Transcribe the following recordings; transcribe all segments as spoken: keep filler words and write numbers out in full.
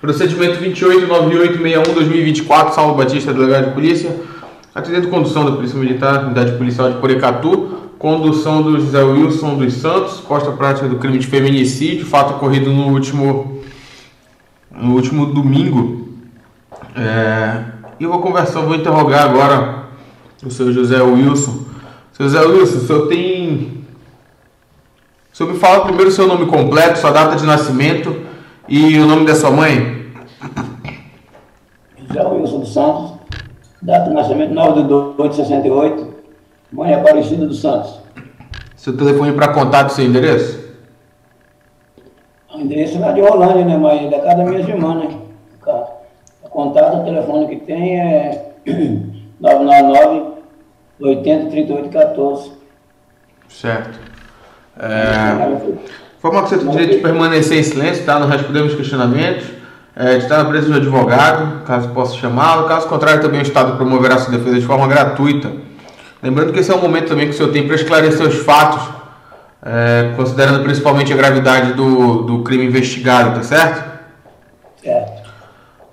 Procedimento vinte e oito, noventa e oito, sessenta e um, dois mil e vinte e quatro, Salvo Batista, delegado de polícia. Atendendo condução da Polícia Militar, Unidade Policial de Porecatu. Condução do José Wilson dos Santos, posta prática do crime de feminicídio, fato ocorrido no último, no último domingo. É, eu vou conversar, vou interrogar agora o seu José Wilson. Seu José Wilson, o senhor tem... O senhor me fala primeiro o seu nome completo, sua data de nascimento e o nome da sua mãe. José Wilson dos Santos, data de nascimento nove de dois de sessenta e oito. Mãe Aparecida dos Santos. Seu telefone para contato, seu endereço? O endereço é de Rolândia, né, mas da casa da minha irmã, né? O contato, o telefone que tem é nove nove nove, oito zero, três oito um quatro. Certo. É... Informa que você tem o direito de permanecer em silêncio, tá? Não respondemos questionamentos. É, de estar na presença do advogado, caso possa chamá-lo. Caso contrário, também o Estado promoverá a sua defesa de forma gratuita. Lembrando que esse é um momento também que o senhor tem para esclarecer os fatos, é, considerando principalmente a gravidade do, do crime investigado, tá certo? Certo.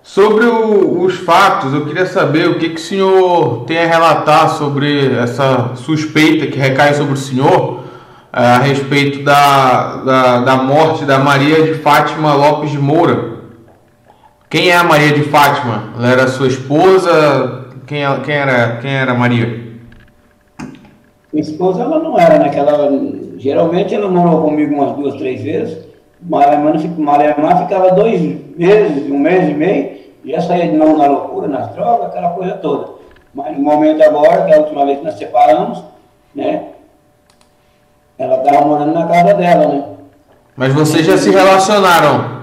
Sobre o, os fatos, eu queria saber o que, que o senhor tem a relatar sobre essa suspeita que recai sobre o senhor é, a respeito da, da, da morte da Maria de Fátima Lopes de Moura. Quem é a Maria de Fátima? Ela era sua esposa? Quem, quem, era, quem era a Maria? Minha esposa, ela não era naquela... Geralmente ela morou comigo umas duas, três vezes. Maria Má ficava dois meses, um mês e meio, já saía de novo na loucura, nas drogas, aquela coisa toda. Mas no momento agora, que é a última vez que nós separamos, né? Ela estava morando na casa dela, né? Mas vocês já se relacionaram?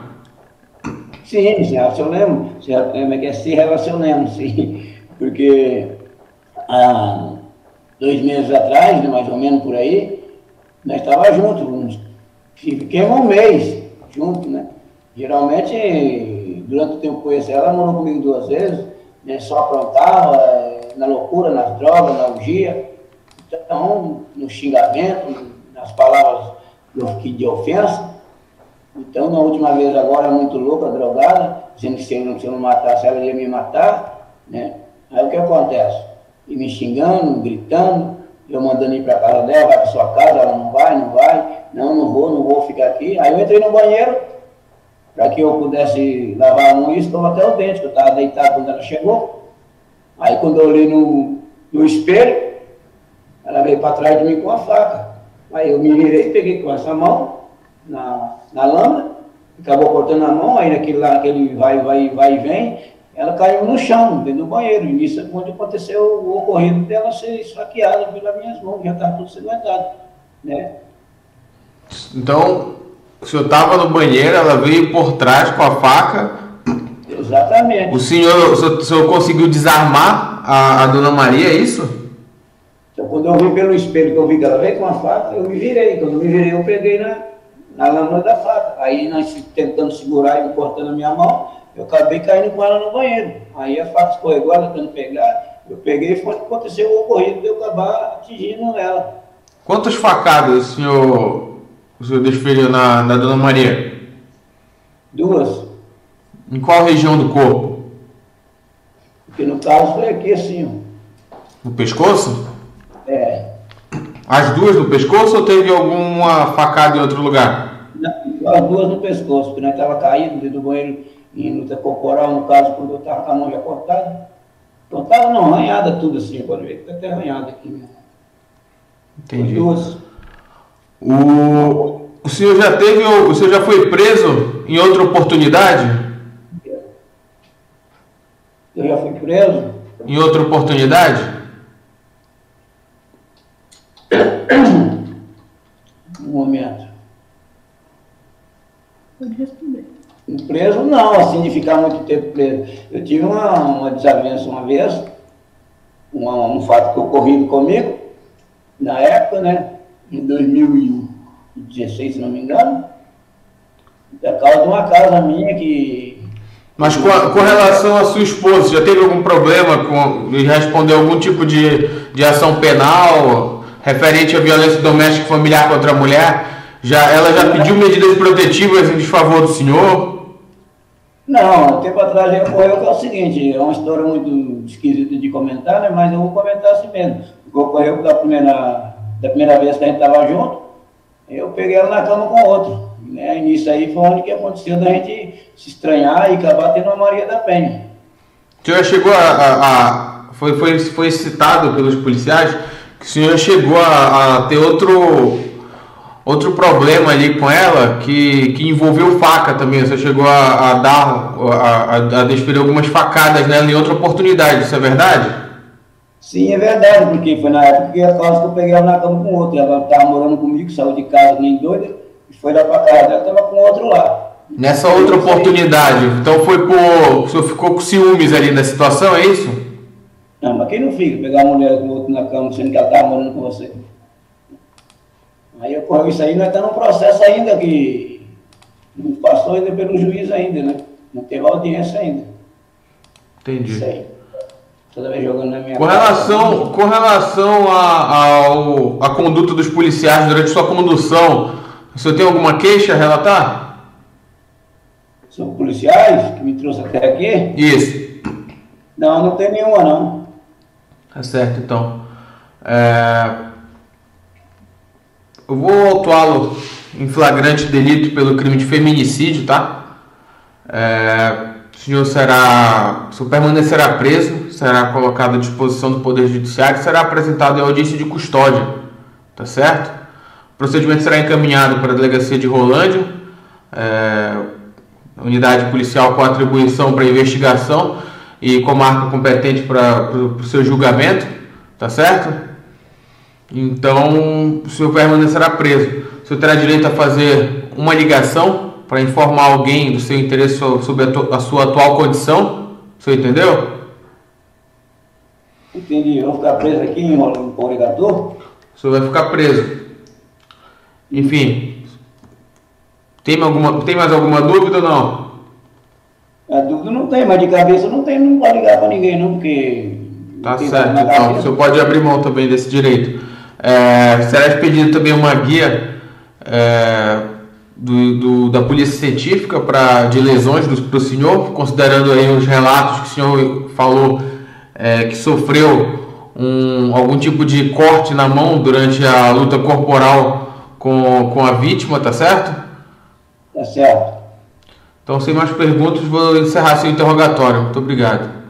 Sim, se relacionamos. Se, é, se relacionamos, sim. Porque... a dois meses atrás, né, mais ou menos por aí, nós estávamos juntos, fiquemos um mês juntos, né? Geralmente, durante o tempo que conheci ela, ela morou comigo duas vezes, né, só aprontava, na loucura, nas drogas, na orgia, então, no xingamento, nas palavras de ofensa. Então, na última vez agora, muito louca, drogada, dizendo que se eu não, se eu não matasse ela, ia me matar, né? Aí o que acontece? E me xingando, gritando, eu mandando ir para a casa dela, vai para sua casa, ela não vai, não vai, não, não vou, não vou ficar aqui. Aí eu entrei no banheiro, para que eu pudesse lavar a mão e escovar até o dente, que eu estava deitado quando ela chegou. Aí quando eu olhei no, no espelho, ela veio para trás de mim com a faca. Aí eu me virei, peguei com essa mão na, na lama, acabou cortando a mão, aí naquele lá, aquele vai, vai, vai e vem, ela caiu no chão, dentro do banheiro, e isso é onde aconteceu o ocorrido dela ser esfaqueada pelas minhas mãos, já estava tudo sanguentado, né? Então, o senhor estava no banheiro, ela veio por trás com a faca. Exatamente. O senhor, o senhor, o senhor conseguiu desarmar a, a dona Maria, é isso? Então, quando eu vi pelo espelho que eu vi que ela veio com a faca, eu me virei. Quando eu me virei, eu peguei na, na lâmina da faca. Aí, nós tentando segurar e cortando a minha mão, eu acabei caindo com ela no banheiro. Aí a faca escorregou, ela tentando pegar, eu peguei e foi que aconteceu o ocorrido de eu acabar atingindo ela. Quantas facadas o senhor, o senhor desferiu na, na dona Maria? Duas. Em qual região do corpo? Porque no caso foi aqui assim. No pescoço? É. As duas no pescoço ou teve alguma facada em outro lugar? Não, as duas no pescoço, porque nós estávamos caindo dentro do banheiro. Em luta corporal, no caso, quando eu estava com a mão já cortada, cortada não, arranhada tudo assim, pode ver que está até arranhada aqui mesmo. Entendi. O, o senhor já teve, o senhor já foi preso em outra oportunidade? Eu já fui preso. Em outra oportunidade? Um momento. Pode responder. Preso não, assim, de ficar muito tempo preso. Eu tive uma, uma desavença uma vez, uma, um fato que ocorrido comigo, na época, né, em dois mil e dezesseis, se não me engano, por causa de uma casa minha que... Mas com, a, com relação à sua esposa, já teve algum problema com... Já respondeu algum tipo de, de ação penal referente à violência doméstica e familiar contra a mulher? Já, ela já pediu medidas protetivas em desfavor do senhor? Não, tempo atrás ocorreu que é o seguinte, é uma história muito esquisita de comentar, né? Mas eu vou comentar assim mesmo. Ocorreu da primeira, da primeira vez que a gente estava junto, eu peguei ela na cama com outro. Né? E nisso aí foi onde que aconteceu da gente se estranhar e acabar tendo a Maria da Penha. O senhor chegou a... a, a foi, foi, foi citado pelos policiais que o senhor chegou a, a ter outro... Outro problema ali com ela, que, que envolveu faca também. Você chegou a, a dar, a, a, a desferir algumas facadas nela em outra oportunidade, isso é verdade? Sim, é verdade, porque foi na época que eu peguei ela na cama com outro. Ela estava morando comigo, saiu de casa nem doida, e foi lá para casa dela, estava com outro lá. Nessa outra oportunidade, então foi por... O senhor ficou com ciúmes ali da situação, é isso? Não, mas quem não fica pegar a mulher com o outro na cama, sendo que ela estava morando com você? Aí ocorreu isso aí, nós estamos num processo ainda que não passou ainda pelo juiz ainda, né? Não teve audiência ainda. Entendi. Isso aí. Toda vez jogando na minha com casa, relação, com relação à conduta dos policiais durante sua condução, o senhor tem alguma queixa a relatar? São policiais que me trouxeram até aqui? Isso. Não, não tem nenhuma, não. Tá certo, então. É... Eu vou autuá-lo em flagrante delito pelo crime de feminicídio, tá? É, o senhor será, o senhor permanecerá preso, será colocado à disposição do Poder Judiciário e será apresentado em audiência de custódia, tá certo? O procedimento será encaminhado para a Delegacia de Rolândia, é, unidade policial com atribuição para investigação e comarca competente para o seu julgamento, tá certo? Então, o senhor permanecerá preso. O senhor terá direito a fazer uma ligação para informar alguém do seu interesse sobre a sua atual condição. O senhor entendeu? Entendi. Eu vou ficar preso aqui em Porecatu? O senhor vai ficar preso. Enfim, tem, alguma, tem mais alguma dúvida ou não? A dúvida não tem, mas de cabeça não tem. Não pode ligar para ninguém, não, porque... Tá certo, então. O senhor pode abrir mão também desse direito. É, será expedido também uma guia é, do, do, da polícia científica pra, de lesões para o senhor, considerando aí os relatos que o senhor falou é, que sofreu um, algum tipo de corte na mão durante a luta corporal com, com a vítima, tá certo? Tá certo. Então, sem mais perguntas, vou encerrar seu interrogatório. Muito obrigado.